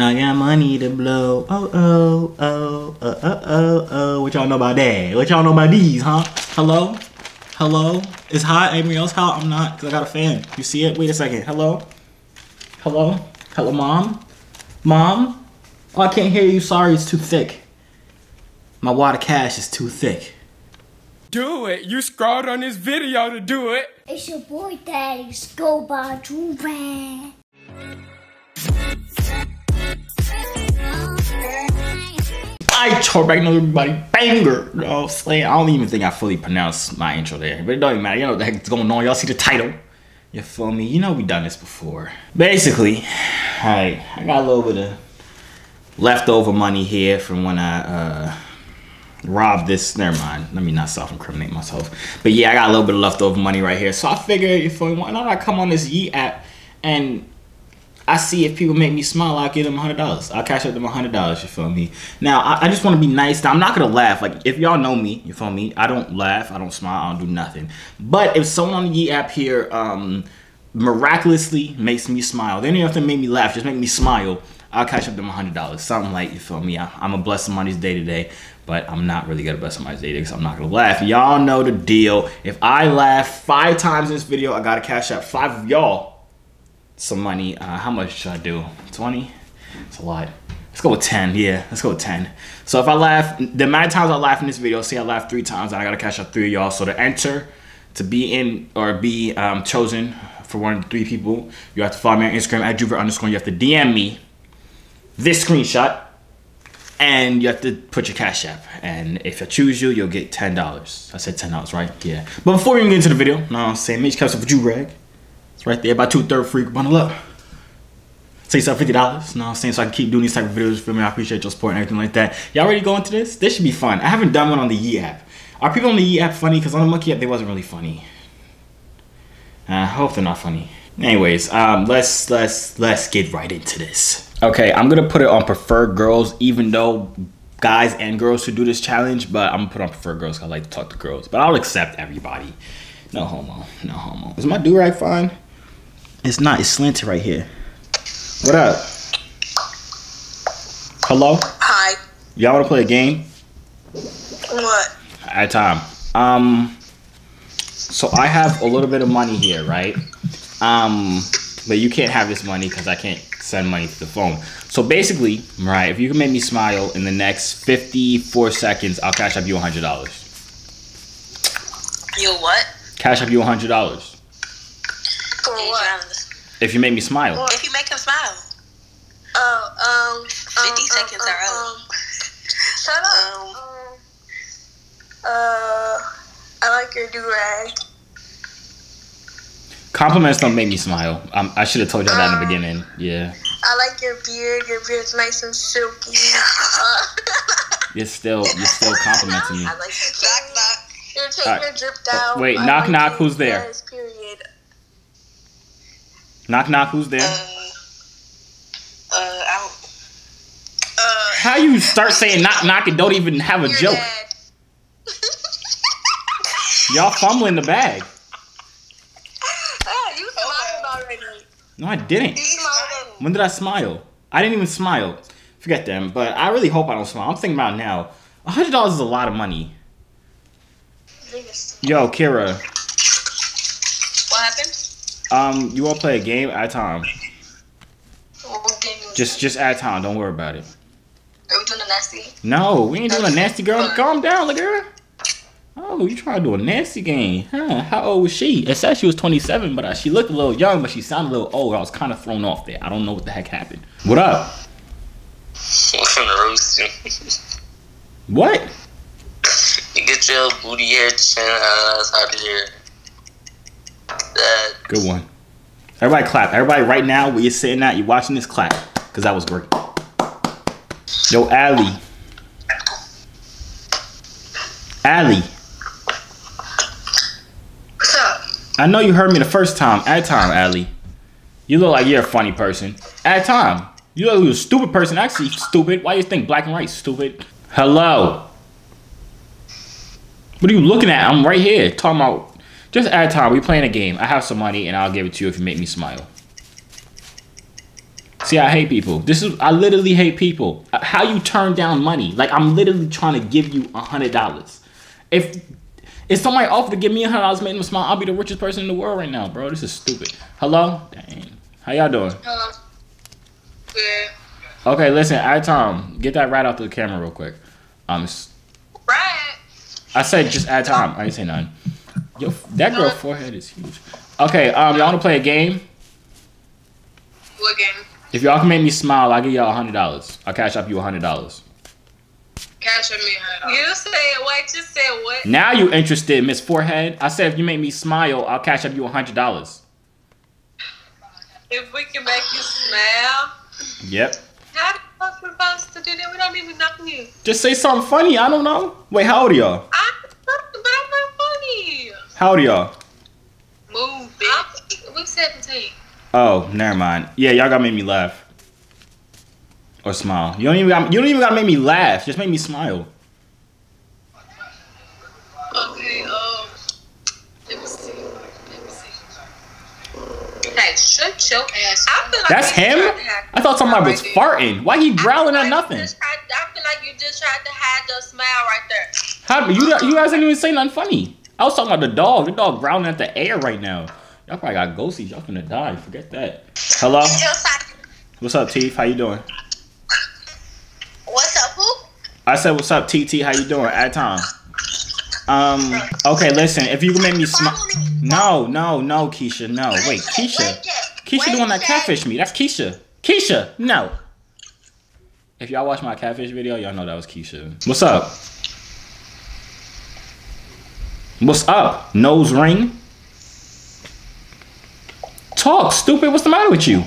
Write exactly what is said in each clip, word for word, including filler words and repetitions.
I got money to blow. Oh, oh, oh, oh, oh, oh, oh. What y'all know about that? What y'all know about these, huh? Hello? Hello? It's hot. Everybody else hot? I'm not, because I got a fan. You see it? Wait a second. Hello? Hello? Hello, Mom? Mom? Oh, I can't hear you. Sorry, it's too thick. My wad of cash is too thick. Do it. You scrolled on this video to do it. It's your boy, Daddy. Go by Joorag. I Joorag know everybody banger. No, I don't even think I fully pronounced my intro there, but it don't even matter. You know what the heck is going on. Y'all see the title. You feel me? You know we done this before. Basically, alright, I got a little bit of leftover money here from when I uh, robbed this. Never mind. Let me not self-incriminate myself. But yeah, I got a little bit of leftover money right here. So I figured, you feel me? Why not I come on this Yee app and I see if people make me smile, I'll give them a hundred dollars. I'll cash out them a hundred dollars, you feel me? Now, I, I just want to be nice. Now, I'm not going to laugh. Like, if y'all know me, you feel me? I don't laugh. I don't smile. I don't do nothing. But if someone on the Yee app here um, miraculously makes me smile, they don't have to make me laugh. Just make me smile. I'll cash up them a hundred dollars. Something like, you feel me? I, I'm going to bless somebody's day today, but I'm not really going to bless somebody's day today because I'm not going to laugh. Y'all know the deal. If I laugh five times in this video, I got to cash out five of y'all some money. Uh, how much should I do? twenty? It's a lot. Let's go with ten. Yeah, let's go with ten. So if I laugh, the amount of times I laugh in this video, say I laugh three times, and I gotta cash out three of y'all. So to enter, to be in or be um, chosen for one of the three people, you have to follow me on Instagram at Joorag underscore. You have to D M me this screenshot, and you have to put your cash app. And if I choose you, you'll get ten dollars. I said ten dollars, right? Yeah. But before we even get into the video, no, I'm saying make cash up for Joorag. It's right there by two-thirds free. Bundle up. Say yourself fifty dollars. No, I'm saying so I can keep doing these type of videos for me. I appreciate your support and everything like that. Y'all ready to go into this? This should be fun. I haven't done one on the Yee app. Are people on the Yee app funny? Because on the Monkey app, they wasn't really funny. I uh, hope they're not funny. Anyways, um, let's let's let's get right into this. Okay, I'm gonna put it on preferred girls, even though guys and girls should do this challenge, but I'm gonna put it on preferred girls because I like to talk to girls. But I'll accept everybody. No homo. No homo. Is my do-rag fine? It's not. It's slanted right here. What up? Hello? Hi. Y'all want to play a game? What? At time. Um. So I have a little bit of money here, right? Um. But you can't have this money because I can't send money to the phone. So basically, right, if you can make me smile in the next fifty-four seconds, I'll cash up you a hundred dollars. You what? Cash up you a hundred dollars. For what? If you make me smile. If you make him smile. Oh, uh, um, fifty um, seconds um, are up. Um, shut up. Um, um, uh, I like your do-rag. Compliments don't make me smile. Um, I should have told y'all that um, in the beginning. Yeah. I like your beard. Your beard's nice and silky. Uh, you're still, you're still complimenting me. I like your knock knock. You're taking right. Your drip down. Wait, I knock like knock. Who's there? Guys, period. Knock knock, who's there? Uh, uh, out. Uh, How you start saying knock knock and don't even have a joke? Y'all fumbling the bag. Uh, you smiled already. No, I didn't. You smiled. When did I smile? I didn't even smile. Forget them, but I really hope I don't smile. I'm thinking about it now. a hundred dollars is a lot of money. Yo, Kira. What happened? Um, you wanna play a game at time? What game? Just, just at time. Don't worry about it. Are we doing a nasty? No, we ain't doing a nasty, girl. Fun. Calm down, little girl. Oh, you trying to do a nasty game? Huh? How old was she? It said she was twenty-seven, but uh, she looked a little young, but she sounded a little old. I was kind of thrown off there. I don't know what the heck happened. What up? What's in the roast? What? You get your booty hair, chin, uh, side of hair. Good one. Everybody clap. Everybody right now where you're sitting at, you're watching this, clap. Because that was great. Yo, Allie. Allie. What's up? I know you heard me the first time. At time, Allie. You look like you're a funny person. At time. You look like you're a stupid person. Actually, stupid. Why do you think black and white, stupid? Hello. What are you looking at? I'm right here. Talking about... Just add time. We playing a game. I have some money, and I'll give it to you if you make me smile. See, I hate people. This is, I literally hate people. How you turn down money? Like, I'm literally trying to give you a hundred dollars. If if somebody offered to give me a hundred dollars, make them smile, I'll be the richest person in the world right now, bro. This is stupid. Hello? Dang. How y'all doing? Hello. Good. Okay, listen, I Tom, get that right off the camera real quick. Um, right. I said just add time. I ain't say nothing. Yo, that girl's forehead is huge. Okay, um, y'all wanna play a game? What game? If y'all can make me smile, I'll give y'all a hundred dollars. I'll cash up you a hundred dollars. Cash up me a hundred dollars. You said what? You said what? Now you interested, Miss Forehead? I said if you make me smile, I'll cash up you a hundred dollars. If we can make you smile. Yep. How the fuck we're supposed to do that? We don't even know you. Just say something funny. I don't know. Wait, how old are y'all? I'm but I'm not funny. How old are y'all? Move, bitch. We're seventeen. Oh, never mind. Yeah, y'all gotta make me laugh or smile. You don't even gotta, you don't even gotta make me laugh. Just make me smile. Okay. Um. Let me see. Let me see. Hey, shut your ass up. Like that's him. I thought somebody was farting. Why he growling at nothing? I feel like you just tried to hide the smile right there. How you? You guys didn't even say nothing funny. I was talking about the dog. The dog growling at the air right now. Y'all probably got ghosties. Y'all finna die. Forget that. Hello? What's up, T? How you doing? What's up, who? I said, what's up, T T? How you doing? At time. Um, okay, listen. If you can make me smile. No, no, no, Keisha. No. Wait, Keisha. Keisha the one that catfished me. That's Keisha. Keisha, no. If y'all watch my catfish video, y'all know that was Keisha. What's up? What's up? Nose ring? Talk, stupid. What's the matter with you?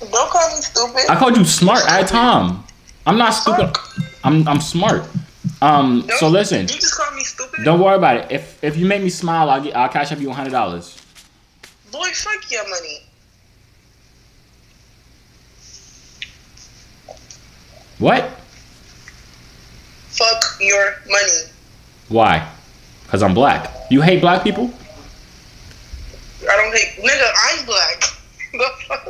Don't call me stupid. I called you smart. I Tom. I'm not stupid. I'm I'm smart. Um. Don't, so listen. You just call me stupid. Don't worry about it. If if you make me smile, I'll get, I'll cash up you a hundred dollars. Boy, fuck your money. What? Fuck your money. Why? Cause I'm black. You hate black people? I don't hate, nigga. I'm black.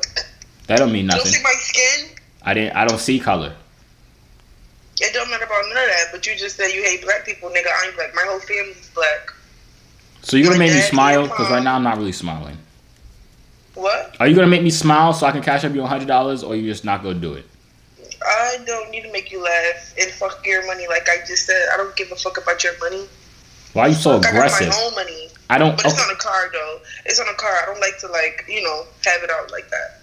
That don't mean nothing. You don't see my skin? I didn't. I don't see color. It don't matter about none of that. But you just said you hate black people, nigga. I'm black. My whole family's black. So you're gonna my make me smile? Cause right now I'm not really smiling. What? Are you gonna make me smile so I can cash up you a hundred dollars, or you just not gonna do it? I don't need to make you laugh and fuck your money, like I just said. I don't give a fuck about your money. Why are you so fuck, aggressive? I got my own money. I don't. But it's okay. On a car though. It's on a car. I don't like to like you know have it out like that.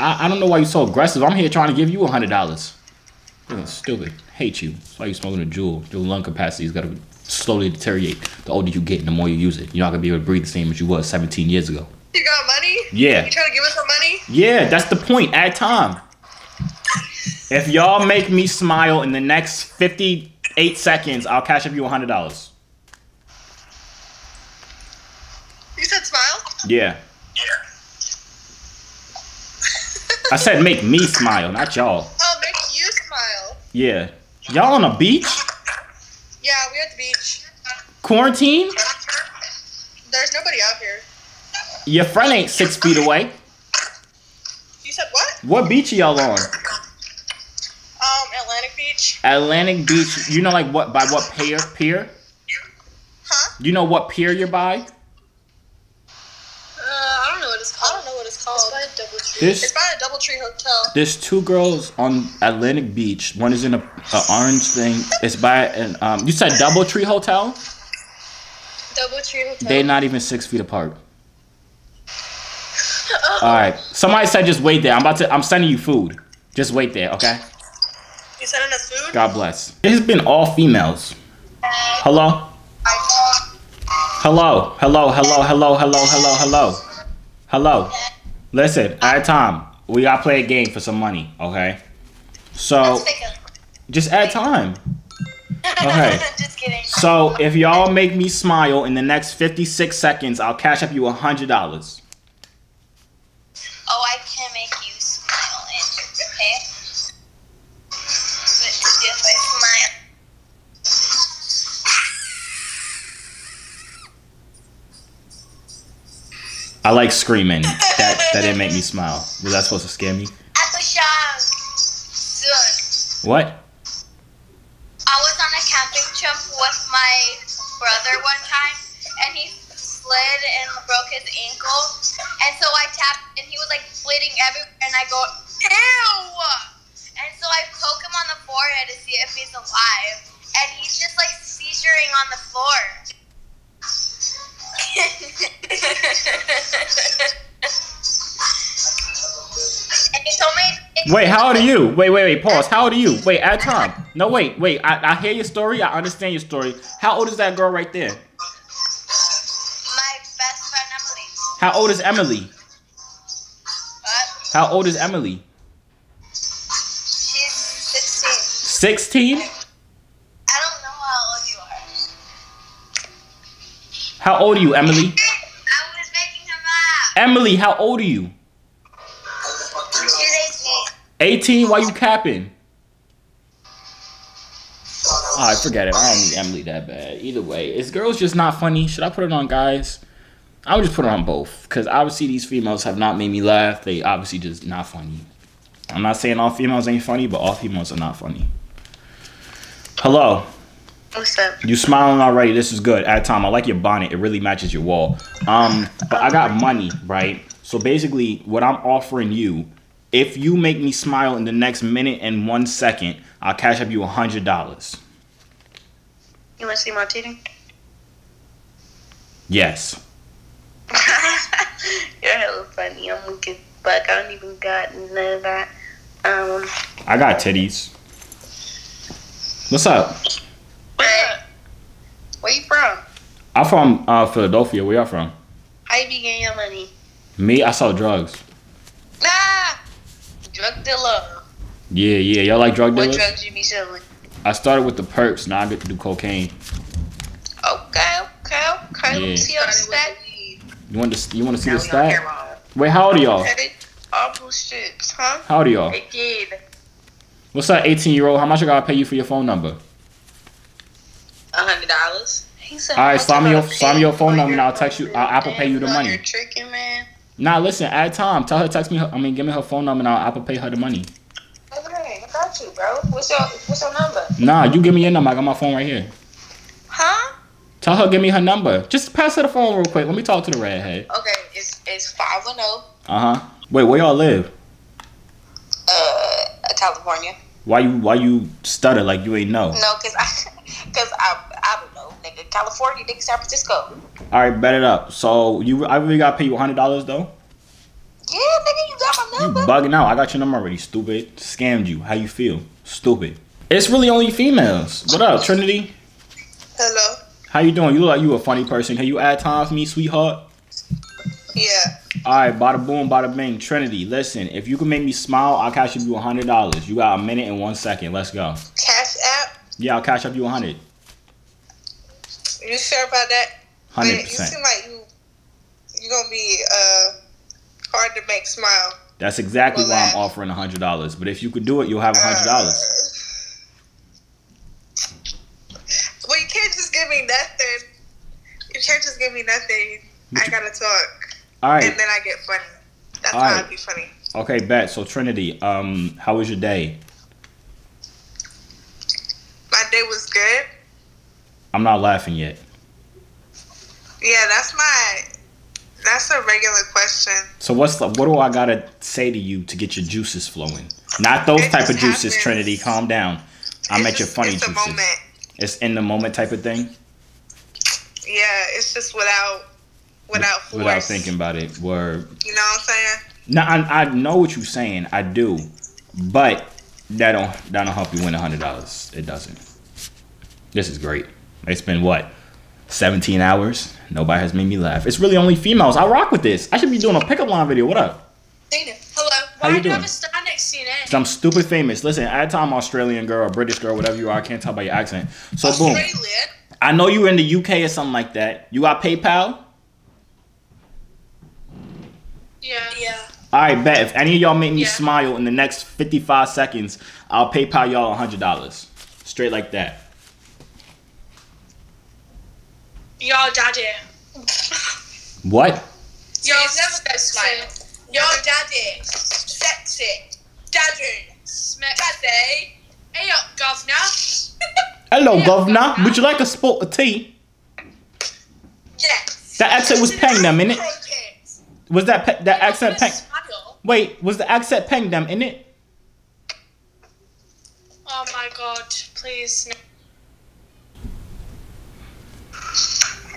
I I don't know why you're so aggressive. I'm here trying to give you a hundred dollars. Stupid. Hate you. That's why you smoking a jewel. Your lung capacity's got to slowly deteriorate. The older you get, and the more you use it. You're not gonna be able to breathe the same as you was seventeen years ago. You got money? Yeah. You trying to give us some money? Yeah, that's the point. At time. If y'all make me smile in the next fifty-eight seconds, I'll cash up you a hundred dollars. You said smile? Yeah. Yeah. I said make me smile, not y'all. Oh, make you smile. Yeah. Y'all on a beach? Yeah, we at the beach. Quarantine? There's nobody out here. Your friend ain't six feet away. You said what? What beach are y'all on? Um, Atlantic Beach. Atlantic Beach. You know like what by what pier? Pier? Huh? You know what pier you're by? This, it's by a Doubletree hotel. There's two girls on Atlantic Beach. One is in a, a orange thing. It's by an um. You said Doubletree hotel. Doubletree hotel. They're not even six feet apart. Oh. All right. Somebody said just wait there. I'm about to. I'm sending you food. Just wait there, okay? You sending us food? God bless. It has been all females. Hello. Hello. Hello. Hello. Hello. Hello. Hello. Hello. Hello. Listen, all right, Tom, we gotta play a game for some money, okay? So, just add time. Okay. Just kidding. So, if y'all make me smile in the next fifty-six seconds, I'll cash up you a hundred dollars. Oh, I can make you smile, and okay? But if I smile... I like screaming. That that didn't make me smile. Was that supposed to scare me? What? I was on a camping trip with my brother one time, and he slid and broke his ankle. And so I tapped, and he was like bleeding everywhere, and I go, ew! And so I poke him on the forehead to see if he's alive, and he's just like seizuring on the floor. And he told me, wait, how old are you? Wait, wait, wait, pause. How old are you? Wait, add time. No, wait, wait. I, I hear your story. I understand your story. How old is that girl right there? My best friend, Emily. How old is Emily? What? How old is Emily? sixteen? I don't know how old you are. How old are you, Emily? I was making him up. Emily, how old are you? She's eighteen. eighteen? Why you capping? Oh, I forget it. I don't need Emily that bad. Either way, is girls just not funny? Should I put it on guys? I would just put it on both. Because obviously these females have not made me laugh. They obviously just not funny. I'm not saying all females ain't funny, but all females are not funny. Hello. What's up? You smiling already? This is good. At a time, I like your bonnet. It really matches your wall. Um, but I got money, right? So basically, what I'm offering you, if you make me smile in the next minute and one second, I'll cash up you a hundred dollars. You want to see my titty? Yes. You're hella funny. I'm looking. But I don't even got none of that. Um, I got titties. What's up? Where, where you from? I'm from uh, Philadelphia. Where y'all from? How you be getting your money? Me? I sell drugs. Nah! Drug dealer. Yeah, yeah. Y'all like drug dealers? What drugs you be selling? I started with the perps. Now I get to do cocaine. Okay, okay, okay. Yeah. See your stat? You want to, you want to see the stat? Wait, how old are y'all? Apple strips, huh? How old are y'all? Again. What's up, eighteen-year-old? How much I gotta pay you for your phone number? A hundred dollars. All right, slime your slime your phone number, and I'll text you. I'll Apple Pay you the money. You're tricking, man. Nah, listen. Add time. Tell her text me. Her, I mean, give me her phone number, and I'll Apple Pay her the money. Okay, I got you, bro. What's your What's your number? Nah, you give me your number. I got my phone right here. Huh? Tell her, give me her number. Just pass her the phone real quick. Let me talk to the redhead. Okay, it's it's five one zero. Uh huh. Wait, where y'all live? Uh, California. Why you Why you stutter like you ain't know? No, cause I, cause I, I don't know, nigga. California, nigga, San Francisco. All right, bet it up. So you, I really gotta pay you a hundred dollars though. Yeah, nigga, you got my number. You bugging out. I got your number already. Stupid. Scammed you. How you feel? Stupid. It's really only females. What up, Trinity? Hello. How you doing? You look like you a funny person. Can you add time for me, sweetheart? Yeah. Alright, bada boom, bada bang. Trinity, listen, if you can make me smile, I'll cash up you a hundred dollars. You got a minute and one second. Let's go. Cash app? Yeah, I'll cash up you a hundred. You sure about that? one hundred percent. You seem like you, you're going to be uh, hard to make smile. That's exactly why I'm offering a hundred dollars. But if you could do it, you'll have a hundred dollars. Uh, Well, you can't just give me nothing. You can't just give me nothing. I gotta talk. All right. And then I get funny. That's why I'd be funny. Okay, bet. So, Trinity, um, how was your day? My day was good. I'm not laughing yet. Yeah, that's my... That's a regular question. So, what's the, what do I gotta say to you to get your juices flowing? Not those type of juices, Trinity. Calm down. I'm at your funny juices. It's a moment. It's in the moment type of thing. Yeah, it's just without, without force. Without thinking about it. Word. You know what I'm saying? No, I, I know what you're saying. I do, but that don't that don't help you win a hundred dollars. It doesn't. This is great. It's been what, seventeen hours. Nobody has made me laugh. It's really only females. I rock with this. I should be doing a pickup line video. What up? Hello. Why How you do doing? I have a star next to you next? Cause I'm stupid famous. Listen, at a time, Australian girl, British girl, whatever you are, I can't tell by your accent. So Australia. Boom. I know you were in the U K or something like that. You got PayPal? Yeah. Yeah. All right, bet. If any of y'all make me yeah. smile in the next fifty-five seconds, I'll PayPal y'all a hundred dollars, straight like that. Yo, daddy. What? Yo, never smile. Yo, daddy, sexy, daddy, daddy, governor. Hello, governor. Would you like a spot of tea? Yes. That accent was peng them, innit? Was that pe that accent peng? Wait, was the accent peng them, innit? Oh my god, please.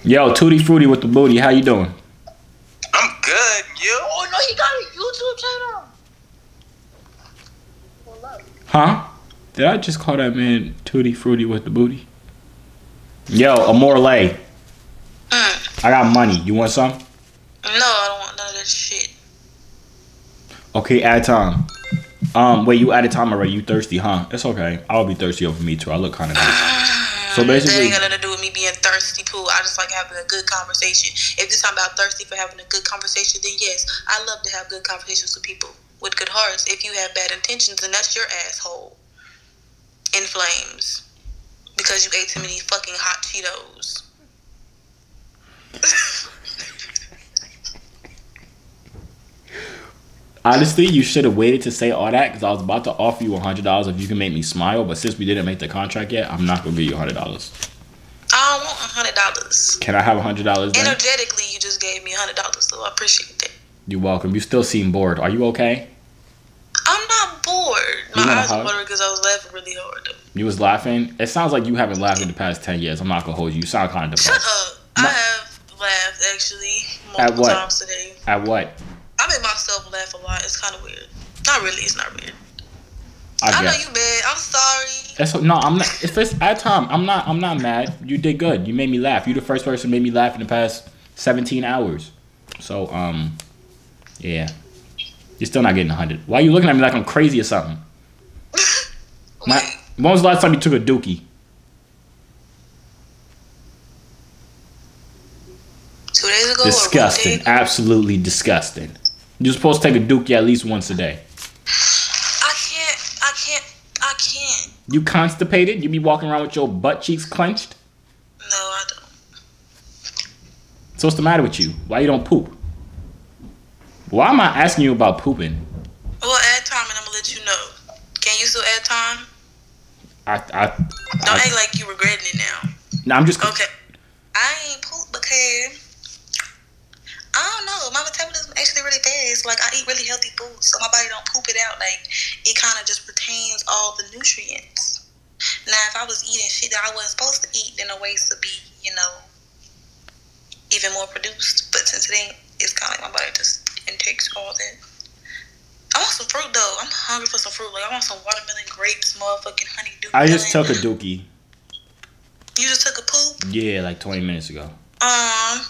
Yo, Tutti Frutti with the booty. How you doing? I'm good, you. Oh no, he got a YouTube channel. Huh? Did I just call that man Tutti Frutti with the booty? Yo, Amorlay. Mm. I got money. You want some? No, I don't want none of that shit. Okay, add time. Um, wait, you added time already. You thirsty, huh? It's okay. I'll be thirsty over me too. I look kind of thirsty. So basically, ain't got nothing to do with me being thirsty, poo. I just like having a good conversation. If you're talking about thirsty for having a good conversation, then yes, I love to have good conversations with people with good hearts. If you have bad intentions, then that's your asshole in flames because you ate too many fucking hot Cheetos. Honestly, you should have waited to say all that because I was about to offer you one hundred dollars if you can make me smile, but since we didn't make the contract yet, I'm not going to give you one hundred dollars. I don't want one hundred dollars. Can I have one hundred dollars then? Energetically, you just gave me one hundred dollars, so I appreciate that. You're welcome. You still seem bored. Are you okay? I'm not bored. You My eyes are watering because I was laughing really hard. You was laughing? It sounds like you haven't laughed in the past ten years. I'm not going to hold you. You sound kind of depressed. Shut up. No. I have laughed, actually, multiple At what? times today. At what? I make myself laugh a lot. It's kind of weird. Not really. It's not weird. I, I know you mad. I'm sorry. That's, no, I'm not. It's just at time. I'm not, I'm not mad. You did good. You made me laugh. You're the first person who made me laugh in the past seventeen hours. So, um... yeah. You're still not getting one hundred. Why are you looking at me like I'm crazy or something? My, when was the last time you took a dookie? Two days ago? Disgusting. Or one day? Absolutely disgusting. You're supposed to take a dookie at least once a day. I can't. I can't. I can't. You constipated? You be walking around with your butt cheeks clenched? No, I don't. So what's the matter with you? Why you don't poop? Why am I asking you about pooping? Well, add time and I'm gonna let you know. Can you still add time? I, I, I Don't I, act like you regretting it now. No, I'm just... Okay. I ain't poop because... I don't know. My metabolism actually really fast. Like, I eat really healthy food, so my body don't poop it out. Like, it kind of just retains all the nutrients. Now, if I was eating shit that I wasn't supposed to eat, then the waste would be, you know, even more produced. But since it ain't, it's kind of like my body just... and takes all that. I want some fruit though. I'm hungry for some fruit. Like I want some watermelon, grapes, motherfucking honeydew. I just melon. took a dookie. You just took a poop? Yeah, like twenty minutes ago. Um. Well,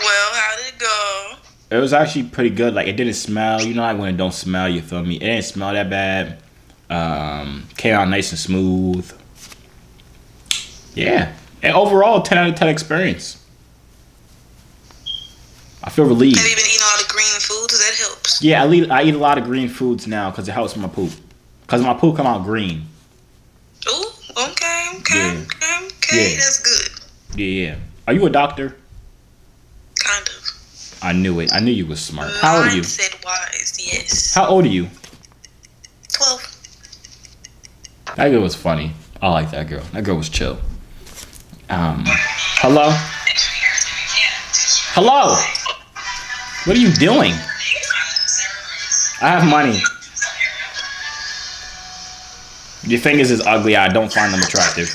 how did it go? It was actually pretty good. Like it didn't smell. You know, like when it don't smell, you feel me? It didn't smell that bad. Um, came out nice and smooth. Yeah. And overall, ten out of ten experience. I feel relieved. Have you been eating all the green foods? That helps. Yeah, I eat, I eat a lot of green foods now because it helps my poop. Because my poop come out green. Ooh, okay, okay, yeah. okay, okay. Yeah. That's good. Yeah, yeah. Are you a doctor? Kind of. I knew it. I knew you was smart. Mindset How old are you? Wise, yes. How old are you? twelve. That girl was funny. I like that girl. That girl was chill. Um, hello? Hello? What are you doing? I have money. Your fingers is ugly. I don't find them attractive.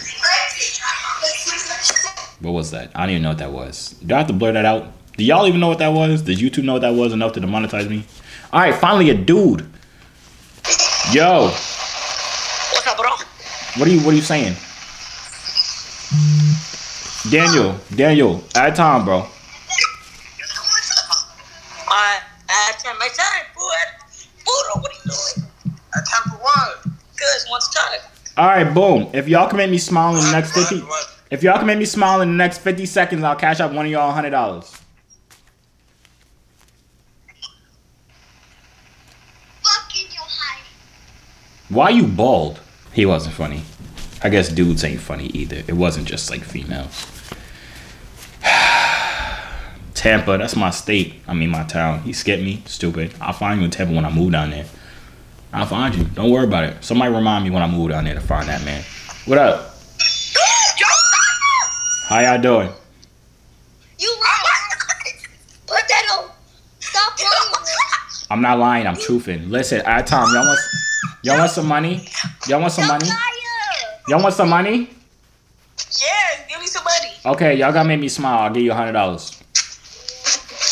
What was that? I don't even know what that was. Do I have to blur that out? Do y'all even know what that was? Did YouTube know what that was enough to demonetize me? All right, finally a dude. Yo. What's up, bro? What are you? What are you saying? Daniel, Daniel, add time, bro. My time, boy. Buddha, what are you doing? I time for one. Good, one's time. All right, boom. If y'all can make me smile in the next fifty, if y'all can make me smile in the next fifty seconds, I'll cash out one of y'all a hundred dollars. Fucking your hiding. Why you bald? He wasn't funny. I guess dudes ain't funny either. It wasn't just like females. Tampa, that's my state. I mean, my town. He skipped me. Stupid. I'll find you in Tampa when I move down there. I'll find you. Don't worry about it. Somebody remind me when I move down there to find that man. What up? How y'all doing? You lying. Put that on. Stop lying. I'm not lying. I'm truthing. Listen, I Tom, y'all want y'all want some money? Y'all want some money? Y'all want some money? Yes, give me some money. Okay, y'all gotta make me smile. I'll give you a hundred dollars.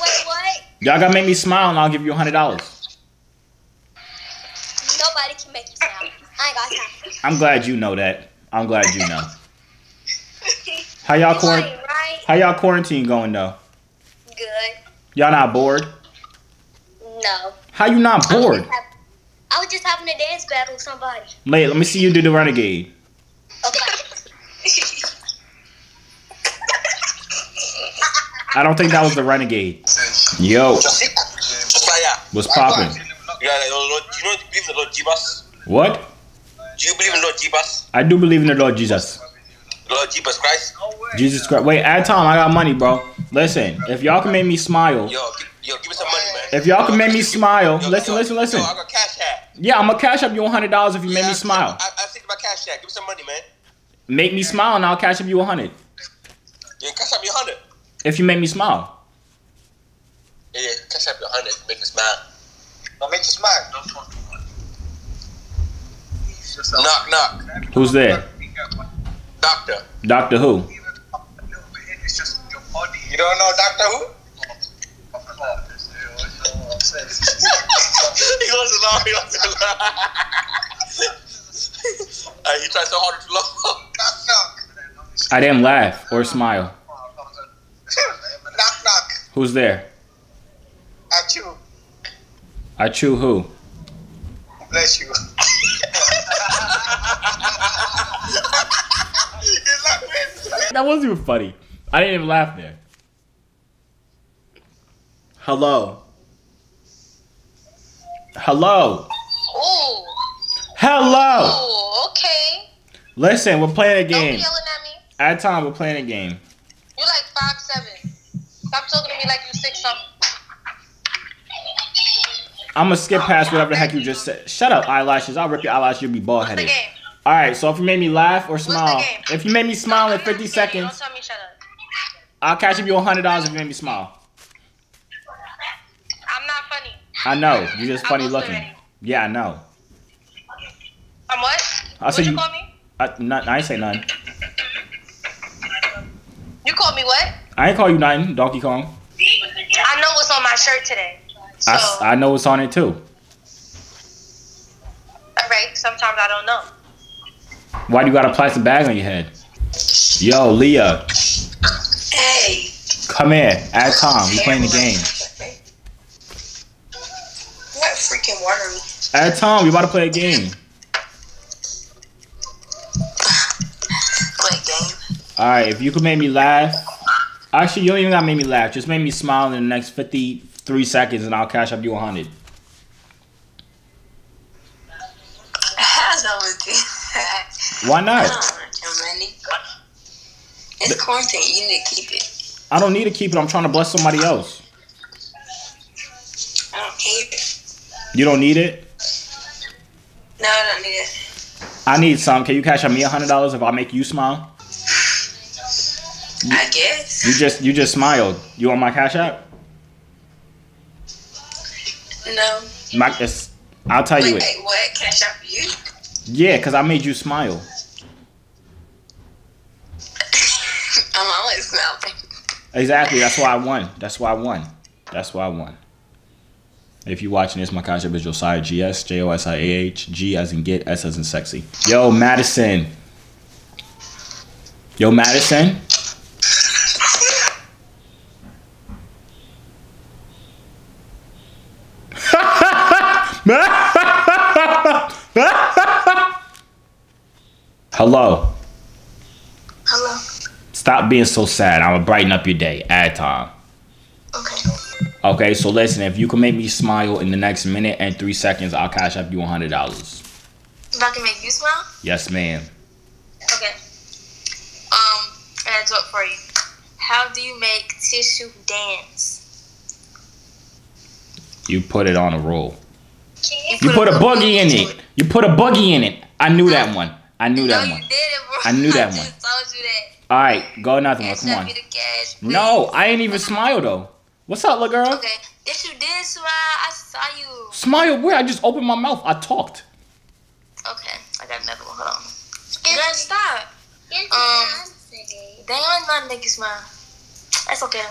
Wait, what? Y'all gotta make me smile, and I'll give you a hundred dollars. I'm glad you know that. I'm glad you know. How y'all quarant right? How y'all quarantine going though? Good. Y'all not bored? No. How you not bored? I was just, ha I was just having a dance battle with somebody. Wait, let me see you do the renegade. Okay. I don't think that was the renegade. Yo. What's poppin'? What? Do you believe in Lord Jesus? I do believe in the Lord Jesus. Lord Jesus Christ? Jesus Christ. Wait, add time. I got money, bro. Listen, if y'all can make me smile. Yo, yo, give me some money, man. If y'all can make me smile. Yo, listen, yo, listen, listen. Yo, I got cash app. Yeah, I'm going to cash up you one hundred dollars if you yeah, make me smile. I, I, I think about cash app. Give me some money, man. Make me smile and I'll cash up you one hundred dollars. You can cash up me one hundred dollars? If you make me smile. Yeah, yeah cash up your one hundred dollars. Make me smile. Don't make you smile. Don't talk to me. Knock, knock. Who's there? Doctor. Doctor who? You don't know Doctor who? He wants to laugh, he wants to laugh. uh, he tried so hard to laugh. I didn't laugh or smile. Knock, knock. Who's there? Achoo. Achoo who? Bless you. That wasn't even funny. I didn't even laugh there. Hello. Hello. Ooh. Hello. Ooh, okay. Listen, we're playing a game. Don't be yelling at me. At time, we're playing a game. You're like five seven. Stop talking to me like you're six something. I'm gonna skip past whatever the heck you just said. Shut up, eyelashes. I'll rip your eyelashes. You'll be bald headed. All right, so if you made me laugh or smile, if you made me smile in fifty seconds, don't tell me shut up. I'll cash up you a hundred dollars if you made me smile. I'm not funny. I know you're just funny looking. Already. Yeah, I know. I'm what? I said you, you call me? I, not, I ain't say nothing. You called me what? I ain't call you nothing, Donkey Kong. I know what's on my shirt today. So. I I know what's on it too. All right. Sometimes I don't know. Why do you got a plastic bag on your head? Yo, Leah. Hey. Come here. Add Tom. We playing the game. That freaking water. Add Tom. We about to play a game. Play a game. All right. If you could make me laugh. Actually, you don't even got to make me laugh. Just make me smile in the next fifty-three seconds, and I'll cash up you one hundred. I don't want to do that. Why not? I don't want your money. It's quarantine. You need to keep it. I don't need to keep it. I'm trying to bless somebody else. I don't need it. You don't need it? No, I don't need it. I need some. Can you cash out me one hundred dollars if I make you smile? I guess. You just you just smiled. You want my cash app? No. My, it's, I'll tell wait, you it. Wait, what? Cash app you? Yeah, because I made you smile. I'm always smiling. Exactly. That's why I won. That's why I won. That's why I won. If you're watching this, my cash app is Josiah G S, J O S I A H, G as in get, S as in sexy. Yo, Madison. Yo, Madison. Hello. Hello. Stop being so sad. I'ma brighten up your day. Add time. Okay. Okay, so listen, if you can make me smile in the next minute and three seconds, I'll cash up you one hundred dollars. If I can make you smile? Yes, ma'am. Okay. Um, I gotta do it for you. How do you make tissue dance? You put it on a roll. You put a buggy in it. You put a buggy in it. I knew that one. I knew that one. I knew that one. All right, go another one. Come on. No, I ain't even smile though. What's up, little girl? Okay. Yes, you did smile. I saw you. Smile where? I just opened my mouth. I talked. Okay, I got another one. Hold on. Girl, stop. Um, damn, my nigga smile. That's okay.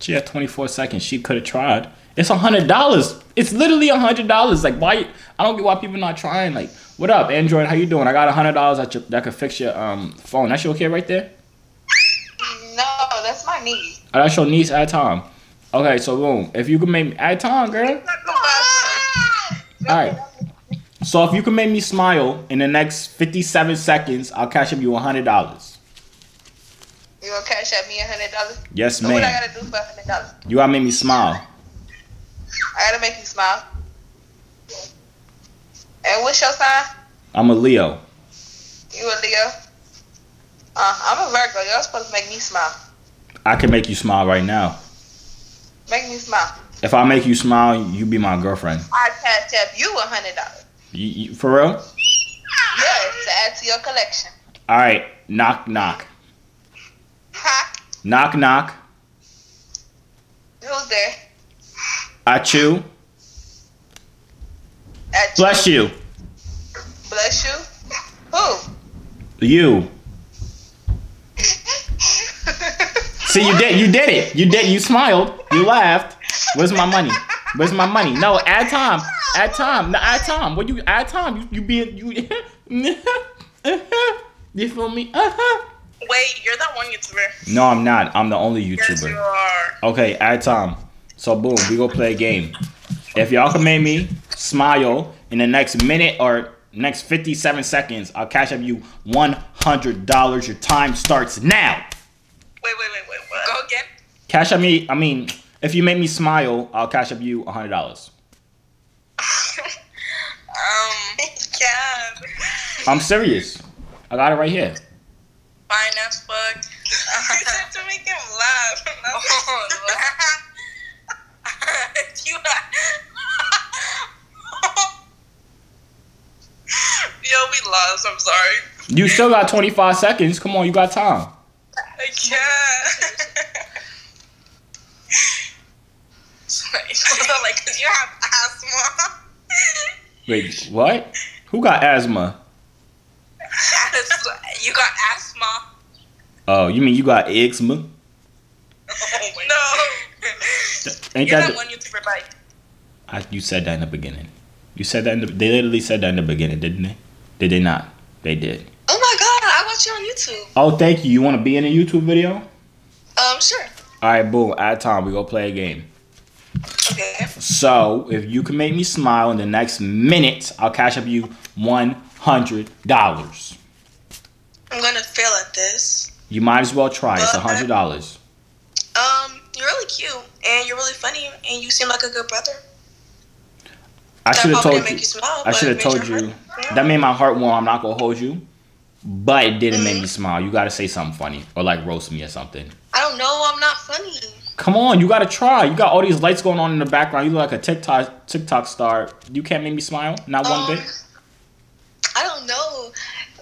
She had twenty-four seconds. She could have tried. It's a hundred dollars. It's literally a hundred dollars. Like, why? I don't get why people not trying. Like, what up, Android? How you doing? I got a hundred dollars that you, that could fix your um phone. That's your kid right there? No, that's my niece. Oh, that's your niece at time. Okay, so boom. If you can make me at time, girl. All right. So if you can make me smile in the next fifty-seven seconds, I'll cash up you a hundred dollars. You gonna cash at me a hundred dollars? Yes, ma'am. What I gotta do for a hundred dollars? You gotta make me smile. I gotta make you smile. And what's your sign? I'm a Leo. You a Leo? Uh, I'm a Virgo. Y'all supposed to make me smile. I can make you smile right now. Make me smile. If I make you smile, you be my girlfriend. I cash at you a hundred dollars. For real? Yeah, to add to your collection. All right, knock knock. Knock, knock. Who's there? I chew. I chew. Bless you. Bless you? Who? You. See, you did you did it. You did you smiled. You laughed. Where's my money? Where's my money? No, add time. Add time. No, add time. What you add time? You you being you You feel me? Uh-huh. Wait, you're that one YouTuber. No, I'm not. I'm the only YouTuber. Yes, you are. Okay, add time. So, boom, we go play a game. If y'all can make me smile in the next minute or next fifty-seven seconds, I'll cash up you one hundred dollars. Your time starts now. Wait, wait, wait, wait. What? Go again? Cash up me. I mean, if you make me smile, I'll cash up you one hundred dollars. um, yeah. I'm serious. I got it right here. Fine as fuck. You said to make him laugh. Oh, laugh. You Yo, we lost. I'm sorry. You still got twenty-five seconds. Come on, you got time. Yeah. Like, cause you have asthma. Wait, what? Who got asthma? You got asthma. Oh, you mean you got eczema? Oh, no. Ain't You're that, that one YouTuber bike. I, you said that in the beginning. You said that in the, they literally said that in the beginning, didn't they? Did they not? They did. Oh my God, I watch you on YouTube. Oh, thank you. You want to be in a YouTube video? Um, sure. All right, boom. Add time. We go play a game. Okay. So if you can make me smile in the next minute, I'll cash up you one hundred dollars. I'm gonna fail at this. You might as well try. But it's a hundred dollars. Um, you're really cute and you're really funny and you seem like a good brother. I should have told you. Smile, I should have told you. Heart. That made my heart warm. I'm not gonna hold you, but it didn't mm-hmm. make me smile. You gotta say something funny or like roast me or something. I don't know. I'm not funny. Come on, you gotta try. You got all these lights going on in the background. You look like a TikTok TikTok star. You can't make me smile. Not um, one bit. I don't know.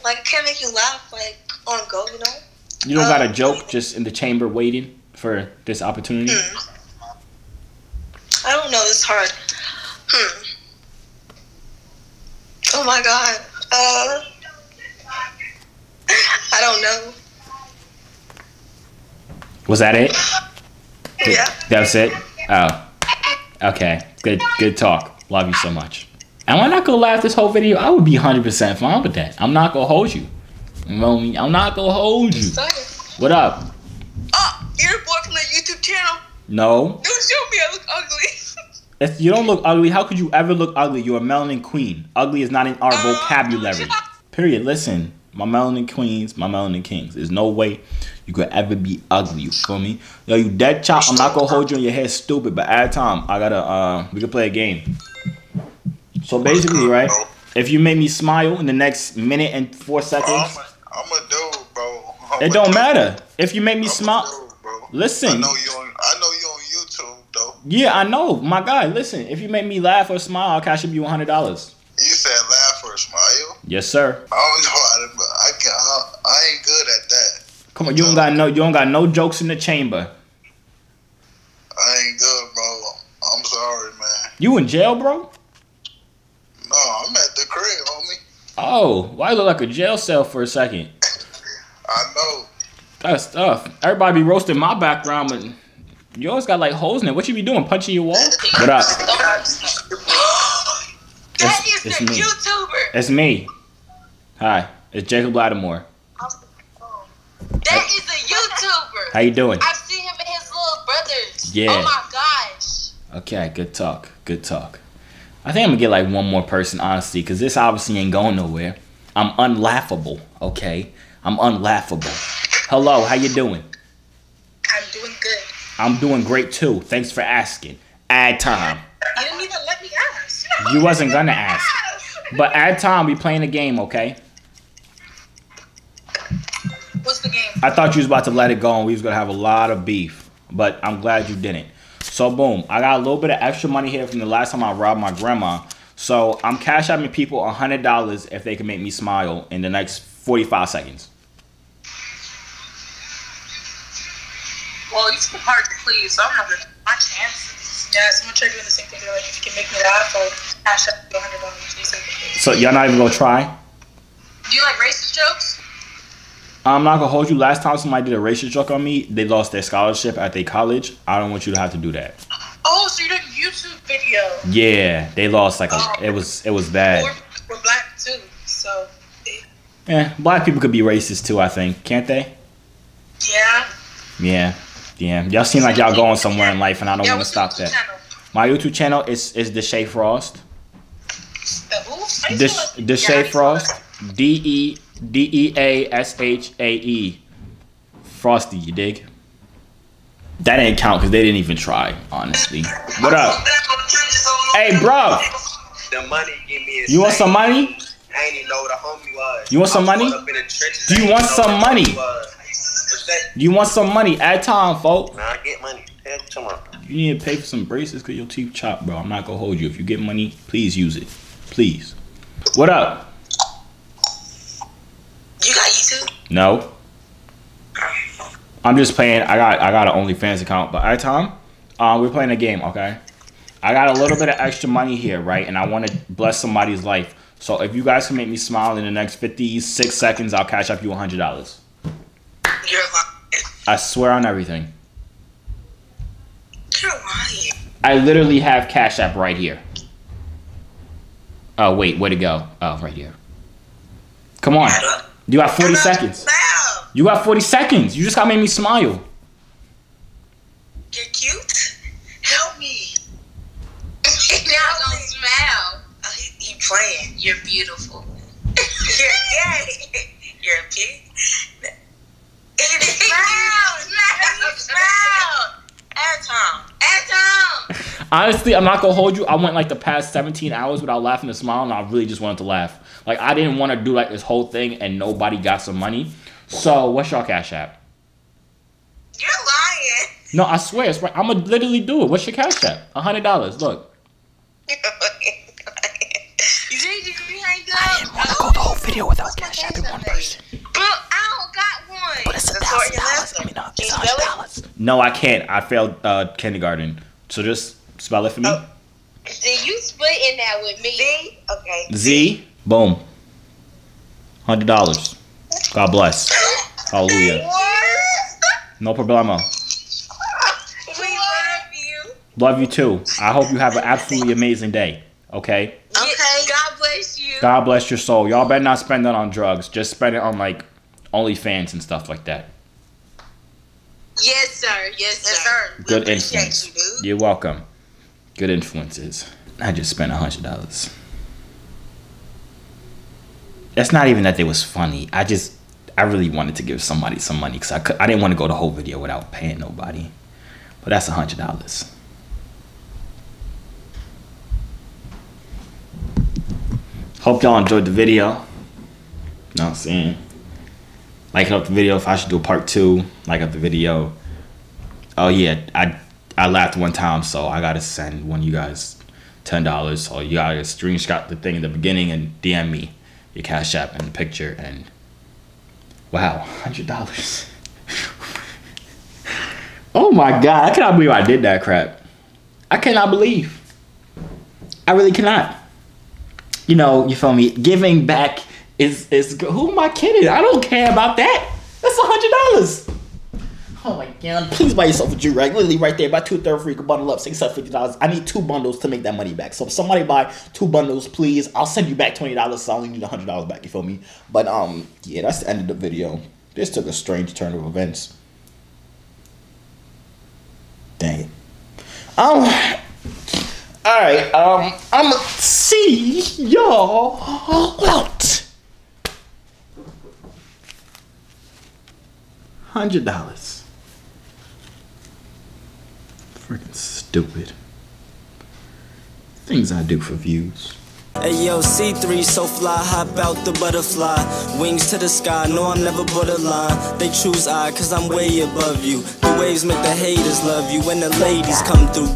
Like, I can't make you laugh, like, on go, you know? You don't um, got a joke just in the chamber waiting for this opportunity? Hmm. I don't know. It's hard. Hmm. Oh, my God. Uh, I don't know. Was that it? Yeah. That's it? Oh. Okay. Good, good talk. Love you so much. Am I not gonna laugh this whole video? I would be one hundred percent fine with that. I'm not gonna hold you. You know what I mean? I'm not gonna hold you. What up? Oh, you're a boy from the YouTube channel. No. Don't show me. I look ugly. If you don't look ugly, how could you ever look ugly? You're a melanin queen. Ugly is not in our um, vocabulary. Period. Listen, my melanin queens, my melanin kings. There's no way you could ever be ugly. You feel me? Yo, you dead chop. I'm not gonna hold you on your head, stupid. But at a time, I gotta. Uh, we can play a game. So basically, right, if you make me smile in the next minute and four seconds. I'm a dude, bro. I'm it don't dude. matter. If you make me I'm smile. Dude, listen. I know, you on, I know you on YouTube, though. Yeah, I know. My guy, listen, if you make me laugh or smile, I'll cash up you one hundred dollars. You said laugh or smile? Yes, sir. I don't know how to, but I, can, I, I ain't good at that. Come on, you, you don't, got no, you don't got no jokes in the chamber. I ain't good, bro. I'm sorry, man. You in jail, bro? No, I'm at the crib, homie. Oh, why you look like a jail cell for a second? I know. That's tough. Everybody be roasting my background, but yours got like holes in it. What you be doing? Punching your wall? What up? That is the YouTuber. It's me. Hi, it's Jacob Lattimore. That is a YouTuber. How you doing? I've seen him and his little brothers. Yeah. Oh my gosh. Okay, good talk. Good talk. I think I'm gonna get like one more person, honestly, because this obviously ain't going nowhere. I'm unlaughable, okay? I'm unlaughable. Hello, how you doing? I'm doing good. I'm doing great too. Thanks for asking. Ad time. You didn't even let me ask. You wasn't gonna ask. But ad time, we playing a game, okay? What's the game? I thought you was about to let it go and we was gonna have a lot of beef, but I'm glad you didn't. So boom, I got a little bit of extra money here from the last time I robbed my grandma. So I'm cash out people one hundred dollars if they can make me smile in the next forty-five seconds. Well, you took hard to please, so I'm not gonna take my chances. Yeah, someone tried doing the same thing. They're like, if you can make me laugh, I'll cash out to one hundred dollars. So y'all not even gonna try? Do you like racist jokes? I'm not gonna hold you. Last time somebody did a racist joke on me, they lost their scholarship at their college. I don't want you to have to do that. Oh, so you did a YouTube video? Yeah, they lost like a. Oh. It was it was bad. We're, we're black too, so. Yeah, black people could be racist too. I think, can't they? Yeah. Yeah, yeah. Y'all seem like y'all going somewhere in life, and I don't yeah, want to stop that. Channel? My YouTube channel is is Deshae Frost. The who? Deshae Deshae yeah, Frost. D E. D E A S H A E. Frosty, you dig? That ain't count because they didn't even try, honestly. What up? Hey, bro. The money give me a you want some money? I ain't even know what a homie was. You want some money? Do you want some money? You want some money? At time, folks. Nah, I get money. You need to pay for some braces because your teeth chopped, bro. I'm not going to hold you. If you get money, please use it. Please. What up? You got YouTube? No. I'm just playing. I got I got an OnlyFans account, but I Tom, um, we're playing a game, okay? I got a little bit of extra money here, right? And I want to bless somebody's life. So if you guys can make me smile in the next fifty-six seconds, I'll cash up you one hundred dollars. You're lying. I swear on everything. You're lying. I literally have Cash App right here. Oh wait, where'd it go? Oh, right here. Come on. You got forty seconds. You got forty seconds. You just gotta make me smile. You're cute. Help me. Now don't smile. Oh, he, he playing. You're beautiful. You're gay. You're a pig. Smile. Smile. Smile. At home. At home. Honestly, I'm not gonna hold you. I went like the past seventeen hours without laughing or smiling. I really just wanted to laugh. Like, I didn't want to do, like, this whole thing and nobody got some money. So, what's y'all Cash App? You're lying. No, I swear. It's right. I'm going to literally do it. What's your Cash App? one hundred dollars. Look. You're lying. You didn't agree how you go. I didn't want to go the whole video without Cash App in one person. But I don't got one. But it's one thousand dollars. I mean, no, it's one hundred dollars. No, I can't. I failed uh, kindergarten. So, just spell it for me. Oh. Then you split in that with me. Z. Okay. Z. Boom. one hundred dollars. God bless. Hallelujah. No problemo. We love you. Love you too. I hope you have an absolutely amazing day. Okay? Okay. God bless you. God bless your soul. Y'all better not spend that on drugs. Just spend it on like OnlyFans and stuff like that. Yes, sir. Yes, sir. Good influence. You, You're welcome. Good influences. I just spent one hundred dollars. That's not even that they was funny. I just, I really wanted to give somebody some money because I, could, I didn't want to go the whole video without paying nobody. But that's one hundred dollars. Hope y'all enjoyed the video. Know what I'm saying? Like up the video if I should do a part two. Like up the video. Oh yeah, I I laughed one time, so I gotta send one of you guys ten dollars. So you gotta screenshot the thing in the beginning and D M me your Cash App and the picture. And wow, one hundred dollars. Oh my God, I cannot believe I did that crap. I cannot believe. I really cannot. You know, you feel me? Giving back is, is who am I kidding? I don't care about that. That's one hundred dollars. Oh my God, please buy yourself a Joorag. Literally right there, buy two third free, you can bundle up, six hundred fifty dollars. I need two bundles to make that money back. So if somebody buy two bundles, please, I'll send you back twenty dollars, so I only need one hundred dollars back, you feel me? But um, yeah, that's the end of the video. This took a strange turn of events. Dang it. Um, alright, um, I'ma see y'all out. one hundred dollars. Freaking stupid. Things I do for views. Hey yo, C three so fly, hop out the butterfly. Wings to the sky, no I'm never borderline. They choose I, cause I'm way above you. The waves make the haters love you when the ladies come through.